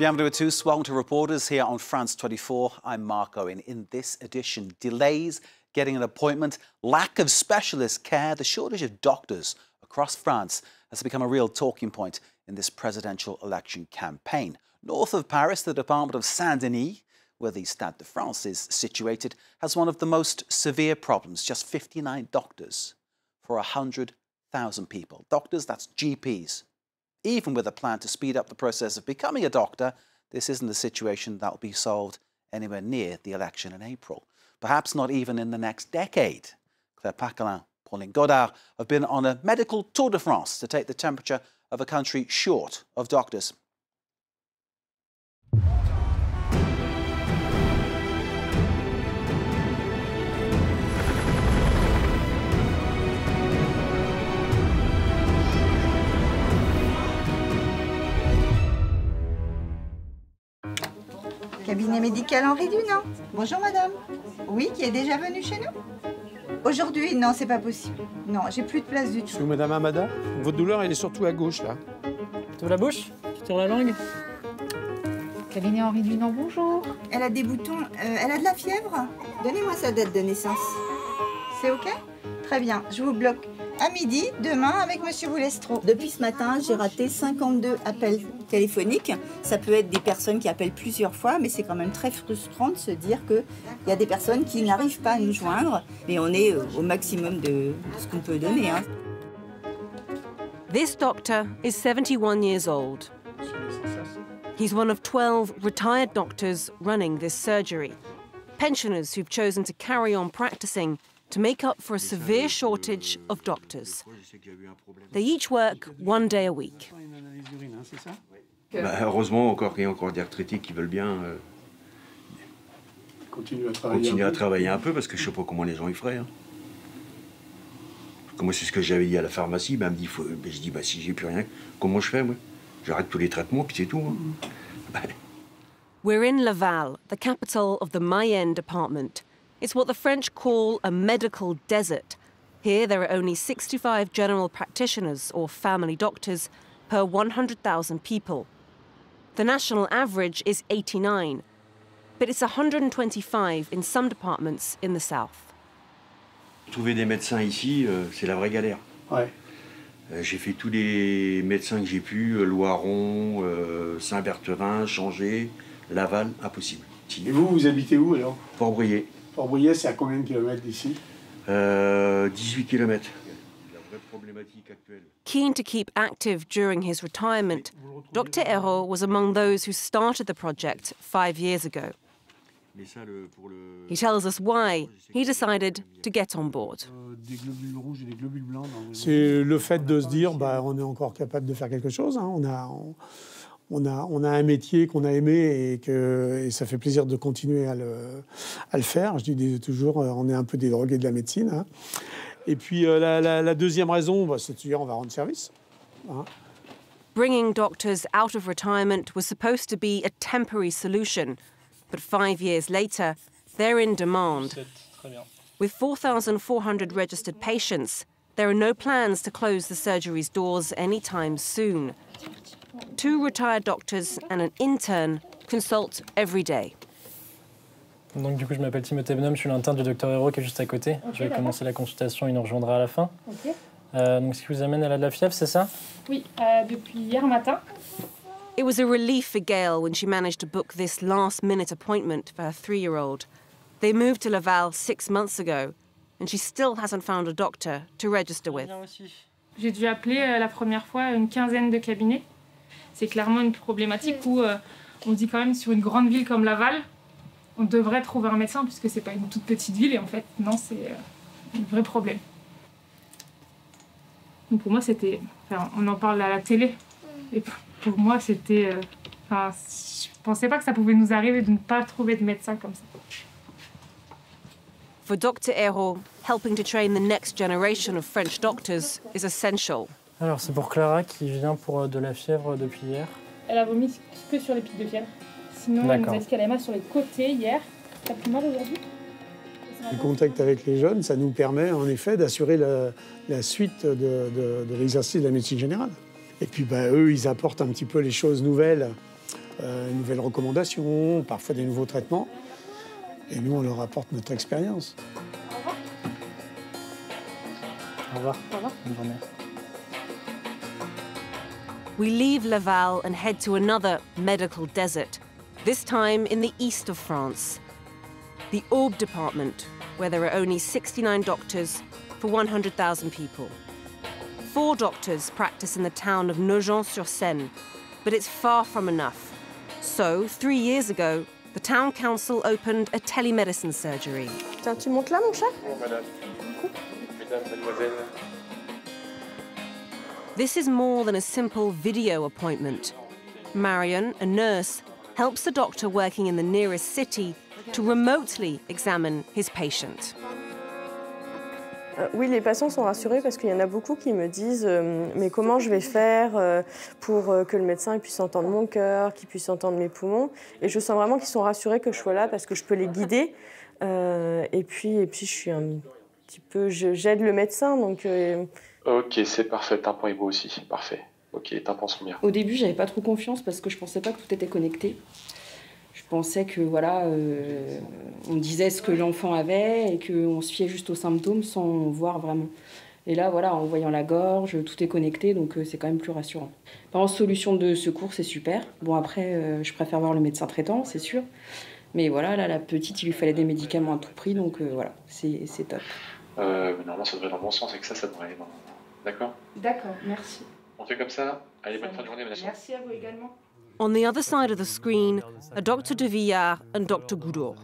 Bienvenue à tous. Welcome to Reporters here on France 24. I'm Marco, and in this edition, delays getting an appointment, lack of specialist care, the shortage of doctors across France has become a real talking point in this presidential election campaign. North of Paris, the department of Saint-Denis, where the Stade de France is situated, has one of the most severe problems, just 59 doctors for 100,000 people. Doctors, that's GPs. Even with a plan to speed up the process of becoming a doctor, this isn't a situation that will be solved anywhere near the election in April. Perhaps not even in the next decade. Claire Paccalin, Pauline Godard have been on a medical tour de France to take the temperature of a country short of doctors. Cabinet médical Henri Dunant. Bonjour madame. Oui, qui est déjà venue chez nous? Aujourd'hui, non, c'est pas possible. Non, j'ai plus de place du tout. Monsieur madame Amada, votre douleur, elle est surtout à gauche, là. Plutôt la bouche? Tu tires la langue? Cabinet Henri Dunant, bonjour. Elle a des boutons. Elle a de la fièvre? Donnez-moi sa date de naissance. C'est OK? Très bien, je vous bloque. À midi, demain, avec monsieur Boulestro. Depuis ce matin, j'ai raté 52 appels téléphoniques. Ça peut être des personnes qui appellent plusieurs fois, mais c'est quand même très frustrant de se dire qu'il y a des personnes qui n'arrivent pas à nous joindre. Mais on est au maximum de ce qu'on peut donner. Hein. This doctor is 71 years old. He's one of 12 retired doctors running this surgery. Pensioners who've chosen to carry on practicing to make up for a severe shortage of doctors. They each work one day a week. Bah, heureusement, encore qu'il y a encore des retraités qui veulent bien continuer à travailler un peu, parce que je sais pas comment les gens y feraient. Hein. Moi, c'est ce que j'avais dit à la pharmacie, bah, elle me dit, faut... bah, je dis, bah, si j'ai plus rien, comment je fais, moi? J'arrête tous les traitements, puis c'est tout. Hein. Bah. We're in Laval, the capital of the Mayenne department. It's what the French call a medical desert. Here, there are only 65 general practitioners, or family doctors, per 100,000 people. The national average is 89, but it's 125 in some departments in the south. Trouver des médecins ici, c'est la vraie galère. Ouais. J'ai fait tous les médecins que j'ai pu, Loiron, Saint-Bertin, Changé, Laval, impossible. Et vous, vous habitez où alors? Port-Brié. Port-Brié, c'est à combien de kilomètres d'ici? 18 kilomètres. Keen to keep active during his retirement, Dr. Héroux was among those who started the project 5 years ago. He tells us why he decided to get on board. C'est le fait de se dire, bah, on est encore capable de faire quelque chose. Hein. On a un métier qu'on a aimé et ça fait plaisir de continuer à le faire. Je dis toujours, on est un peu des drogués de la médecine. Hein. Et puis la deuxième raison, bah, c'est de dire on va rendre service. Hein. Bringing doctors out of retirement was supposed to be a temporary solution, but 5 years later, they're in demand. With 4,400 registered patients, there are no plans to close the surgery's doors anytime soon. Two retired doctors and an intern consult every day. Donc du coup, je m'appelle Timothy Benom, je suis l'interne du docteur Héroux qui est juste à côté. Okay, je vais commencer la consultation, il nous rejoindra à la fin. Okay. Donc ce qui vous amène à la fièvre, c'est ça? Oui, depuis hier matin. It was a relief for Gail when she managed to book this last-minute appointment for her 3-year-old. They moved to Laval 6 months ago, and she still hasn't found a doctor to register with. J'ai dû appeler la première fois une quinzaine de cabinets. C'est clairement une problématique où on dit quand même sur une grande ville comme Laval, on devrait trouver un médecin puisque c'est pas une toute petite ville et en fait non, c'est un vrai problème. Donc pour moi c'était, enfin, on en parle à la télé et pour moi c'était, enfin, je pensais pas que ça pouvait nous arriver de ne pas trouver de médecin comme ça. For Dr. Héroux, helping to train the next generation of French doctors is essential. Alors, c'est pour Clara qui vient pour de la fièvre depuis hier. Elle a vomi que sur les pics de fièvre. Sinon, elle nous a dit qu'elle avait mal sur les côtés hier. Ça a plus mal aujourd'hui. Le contact avec les jeunes, ça nous permet en effet d'assurer la suite de l'exercice de la médecine générale. Et puis, bah, eux, ils apportent un petit peu les choses nouvelles une nouvelle recommandation, parfois des nouveaux traitements. Et nous, on leur apporte notre expérience. Au revoir. Au revoir. Au revoir. Bonne journée. We leave Laval and head to another medical desert, this time in the east of France. The Orbe department, where there are only 69 doctors for 100,000 people. 4 doctors practice in the town of Nogent-sur-Seine, but it's far from enough. So, 3 years ago, the town council opened a telemedicine surgery. Tiens, tu montes là, mon chat? Bonjour, madame. Mesdames, mademoiselles. This is more than a simple video appointment. Marion, a nurse, helps the doctor working in the nearest city to remotely examine his patient. Oui, les patients sont rassurés parce qu'il y en a beaucoup qui me disent mais comment je vais faire pour que le médecin puisse entendre mon cœur, qu'il puisse entendre mes poumons. Et je sens vraiment qu'ils sont rassurés que je sois là parce que je peux les guider. Et puis je suis un petit peu... J'aide le médecin, donc... Ok, c'est parfait. Tympan et moi aussi, parfait. Ok, les tympans sont bien. Au début, j'avais pas trop confiance parce que je pensais pas que tout était connecté. Je pensais que, voilà, on disait ce que l'enfant avait et qu'on se fiait juste aux symptômes sans voir vraiment. Et là, voilà, en voyant la gorge, tout est connecté, donc c'est quand même plus rassurant. Par exemple, solution de secours, c'est super. Bon, après, je préfère voir le médecin traitant, c'est sûr. Mais voilà, là, la petite, il lui fallait des médicaments à tout prix, donc voilà, c'est top. Mais normalement, ça devrait être dans le bon sens et que ça devrait aller dans... D'accord ? D'accord, merci. On fait comme ça. Allez, bonne fin de journée, madame. Merci à vous également. On the other side of the screen are Dr. De Villard and Dr. Goudour.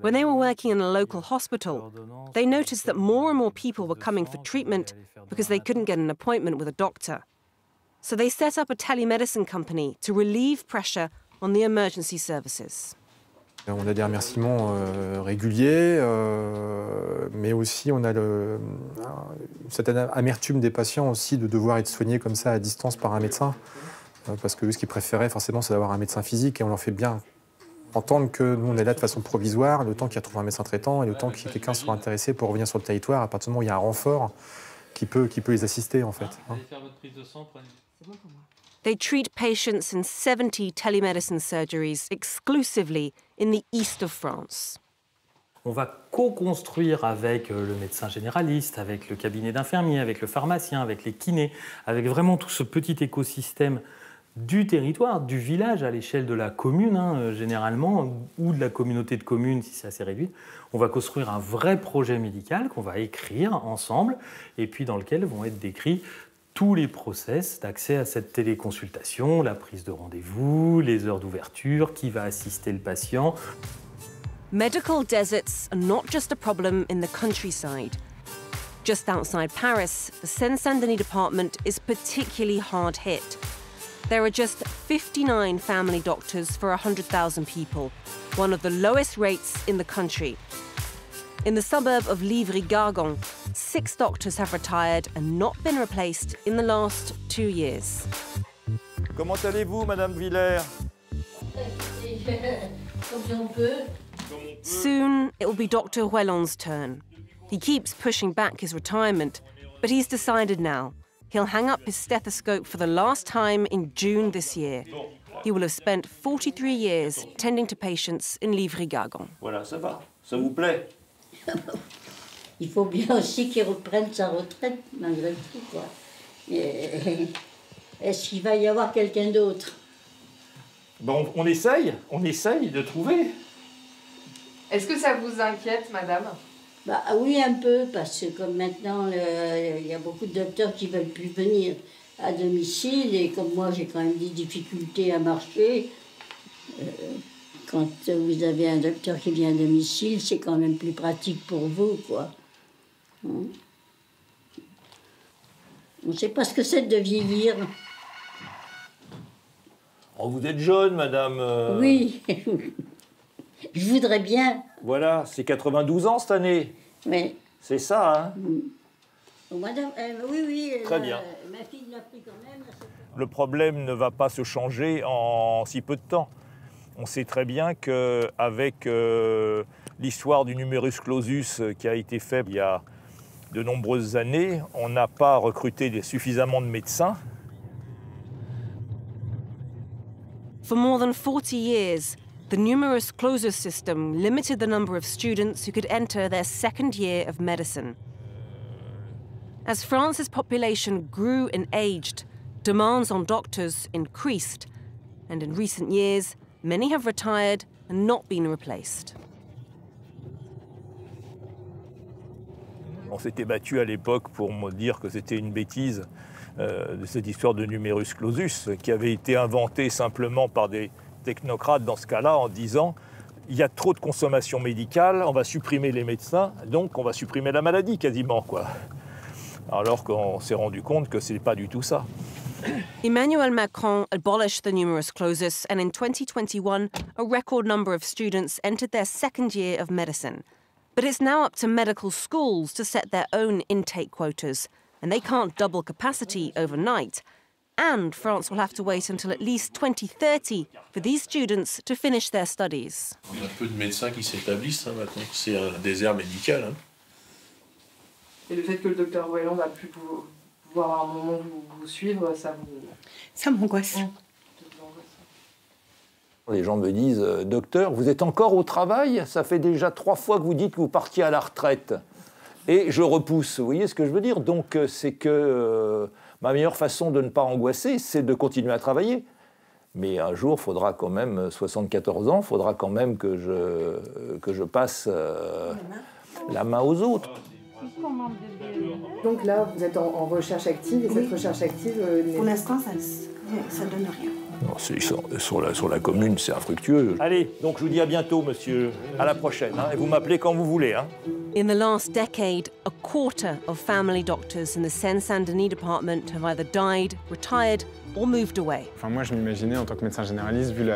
When they were working in a local hospital, they noticed that more and more people were coming for treatment because they couldn't get an appointment with a doctor. So they set up a telemedicine company to relieve pressure on the emergency services. On a des remerciements réguliers, mais aussi on a une certaine amertume des patients aussi de devoir être soignés comme ça à distance par un médecin. Parce que eux, ce qu'ils préféraient forcément, c'est d'avoir un médecin physique et on leur fait bien entendre que nous, on est là de façon provisoire, le temps qu'ils retrouvent un médecin traitant et le temps que quelqu'un soit intéressé pour revenir sur le territoire à partir du moment où il y a un renfort qui peut les assister, en fait. Vous allez faire votre prise de sang, prenez... C'est bon pour moi. They treat patients in 70 telemedicine surgeries exclusively in the east of France. On va co-construire avec le médecin généraliste, avec le cabinet d'infirmiers, avec le pharmacien, avec les kinés, avec vraiment tout ce petit écosystème du territoire, du village à l'échelle de la commune, hein, généralement, ou de la communauté de communes si c'est assez réduit. On va construire un vrai projet médical qu'on va écrire ensemble et puis dans lequel vont être décrits tous les process d'accès à cette téléconsultation, la prise de rendez-vous, les heures d'ouverture, qui va assister le patient. Medical deserts are not just a problem in the countryside. Just outside Paris, the Seine-Saint-Denis department is particularly hard hit. There are just 59 family doctors for 100,000 people, one of the lowest rates in the country. In the suburb of Livry-Gargan, 6 doctors have retired and not been replaced in the last 2 years. Comment allez-vous, Madame Villers? Soon, it will be Dr. Royland's turn. He keeps pushing back his retirement, but he's decided now. He'll hang up his stethoscope for the last time in June this year. He will have spent 43 years tending to patients in Livry-Gargan. Voilà, ça va. Ça vous plaît? Il faut bien aussi qu'il reprenne sa retraite, malgré tout, quoi. Est-ce qu'il va y avoir quelqu'un d'autre? Bon, on essaye de trouver. Est-ce que ça vous inquiète, madame? Bah oui, un peu, parce que comme maintenant, il y a beaucoup de docteurs qui ne veulent plus venir à domicile, et comme moi, j'ai quand même des difficultés à marcher. Quand vous avez un docteur qui vient à domicile, c'est quand même plus pratique pour vous, quoi. Hein? On ne sait pas ce que c'est de vieillir. Oh, vous êtes jeune, madame. Oui, je voudrais bien. Voilà, c'est 92 ans cette année. Oui. C'est ça, hein? Madame, oui, oui. Très bien. Ma fille l'a pris quand même. Le problème ne va pas se changer en si peu de temps. On sait très bien qu'avec l'histoire du numerus clausus qui a été fait il y a de nombreuses années, on n'a pas recruté suffisamment de médecins. For more than 40 years, the numerus clausus system limited the number of students who could enter their second year of medicine. As France's population grew and aged, demands on doctors increased, and in recent years, many have retired and not been replaced. On s'était battu à l'époque pour me dire que c'était une bêtise, cette histoire de numerus clausus, qui avait été inventée simplement par des technocrates dans ce cas-là, en disant il y a trop de consommation médicale, on va supprimer les médecins, donc on va supprimer la maladie quasiment, quoi. Alors qu'on s'est rendu compte que ce n'est pas du tout ça. Emmanuel Macron abolished the numerus clausus, and in 2021, a record number of students entered their second year of medicine. But it's now up to medical schools to set their own intake quotas, and they can't double capacity overnight. And France will have to wait until at least 2030 for these students to finish their studies. On a peu de médecins qui s'établissent, hein, maintenant que c'est un désert médical. Hein. Et le fait que le docteur Royland va plus pouvoir à un moment vous suivre, ça vous... Ça m'angoisse. Ouais. Les gens me disent « Docteur, vous êtes encore au travail? Ça fait déjà 3 fois que vous dites que vous partiez à la retraite. » Et je repousse. Vous voyez ce que je veux dire? Donc, c'est que ma meilleure façon de ne pas angoisser, c'est de continuer à travailler. Mais un jour, il faudra quand même 74 ans, il faudra quand même que je passe la main aux autres. Donc là, vous êtes en recherche active, et oui. Cette recherche active... Pour l'instant, ça ne donne rien. Non, sur la commune, c'est infructueux. Allez, donc je vous dis à bientôt, monsieur. À la prochaine. Hein, et vous m'appelez quand vous voulez. Hein. In the last decade, a quarter of family doctors in the Seine-Saint-Denis department have either died, retired, or moved away. Enfin, moi, je m'imaginais, en tant que médecin généraliste, vu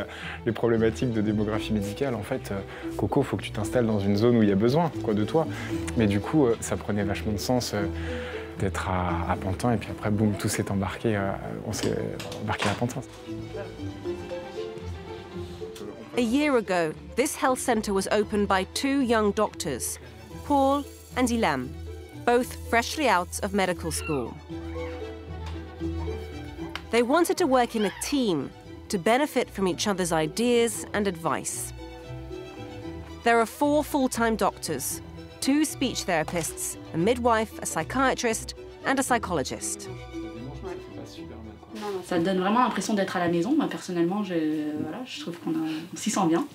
les problématiques de démographie médicale, en fait, Coco, faut que tu t'installes dans une zone où il y a besoin, quoi, de toi. Mais du coup, ça prenait vachement de sens. D'être à Pantin, et puis après, boum, tout s'est embarqué, on s'est embarqué à Pantin. A year ago, this health centre was opened by 2 young doctors, Paul and Ilham, both freshly out of medical school. They wanted to work in a team to benefit from each other's ideas and advice. There are 4 full-time doctors, 2 speech therapists, a midwife, a psychiatrist, and a psychologist. Ça donne vraiment l'impression d'être à la maison. Moi, personnellement, je trouve qu'on s'y sent bien.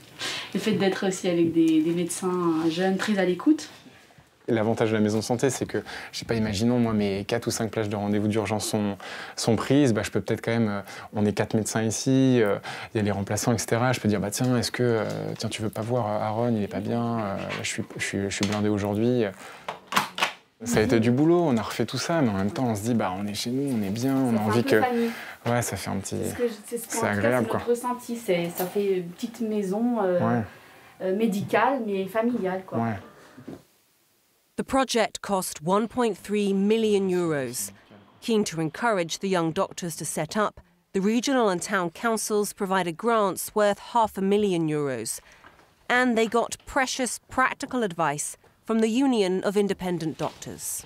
Le fait d'être aussi avec des médecins jeunes, très à l'écoute. L'avantage de la maison de santé, c'est que, je sais pas, imaginons, moi, mes 4 ou 5 plages de rendez-vous d'urgence sont prises, bah, je peux peut-être quand même, on est 4 médecins ici, il y a les remplaçants, etc. Je peux dire, bah tiens, est-ce que, tiens, tu veux pas voir Aaron, il est pas bien, je suis blindé aujourd'hui. Ça a été du boulot, on a refait tout ça, mais en même temps, on se dit, bah, on est chez nous, on est bien, on a envie que... Ouais, ça fait un petit... C'est agréable, quoi. C'est notre ressenti, ça fait une petite maison médicale, mais familiale, quoi. Ouais. The project cost 1.3 million euros. Keen to encourage the young doctors to set up, the regional and town councils provided grants worth €500,000. And they got precious practical advice from the Union of Independent Doctors.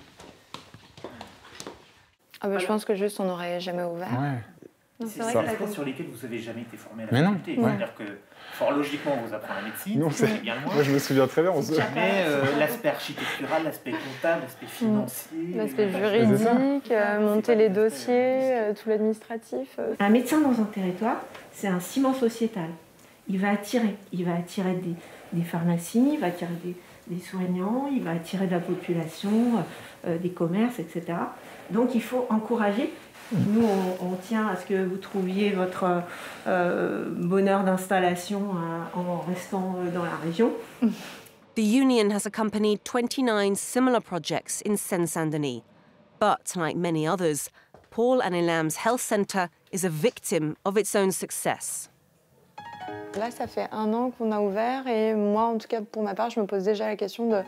Ah ben, je pense que juste on n'aurait jamais ouvert. Ouais. C'est vrai que c'est sur lesquels vous n'avez jamais été formé à la faculté. C'est-à-dire que, fort logiquement, on vous apprend la médecine. Non, bien moi, je me souviens très bien. On se... Jamais l'aspect architectural, l'aspect comptable, l'aspect financier... L'aspect juridique, monter les dossiers, tout l'administratif... Un médecin dans un territoire, c'est un ciment sociétal. Il va attirer des pharmacies, il va attirer des soignants, il va attirer de la population, des commerces, etc. Donc il faut encourager... Nous, on tient à ce que vous trouviez votre bonheur d'installation en restant dans la région. The union has accompanied 29 similar projects in Seine-Saint-Denis. But, like many others, Paul and Ilham's health centre is a victim of its own success. Là, ça fait 1 an qu'on a ouvert et moi, en tout cas, pour ma part, je me pose déjà la question de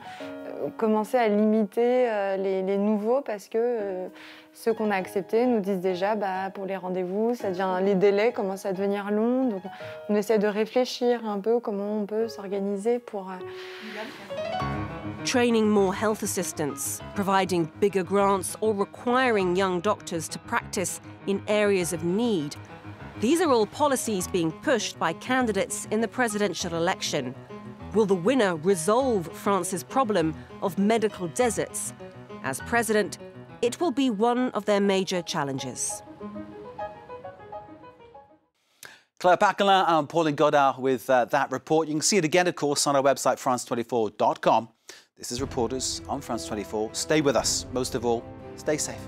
commencer à limiter les nouveaux parce que ceux qu'on a acceptés nous disent déjà, bah, pour les rendez-vous, les délais commencent à devenir longs. Donc, on essaie de réfléchir un peu comment on peut s'organiser pour... Training more health assistants, providing bigger grants or requiring young doctors to practice in areas of need These are all policies being pushed by candidates in the presidential election. Will the winner resolve France's problem of medical deserts? As president, it will be one of their major challenges. Claire Paccalin and Pauline Godard with that report. You can see it again, of course, on our website, france24.com. This is Reporters on France 24. Stay with us. Most of all, stay safe.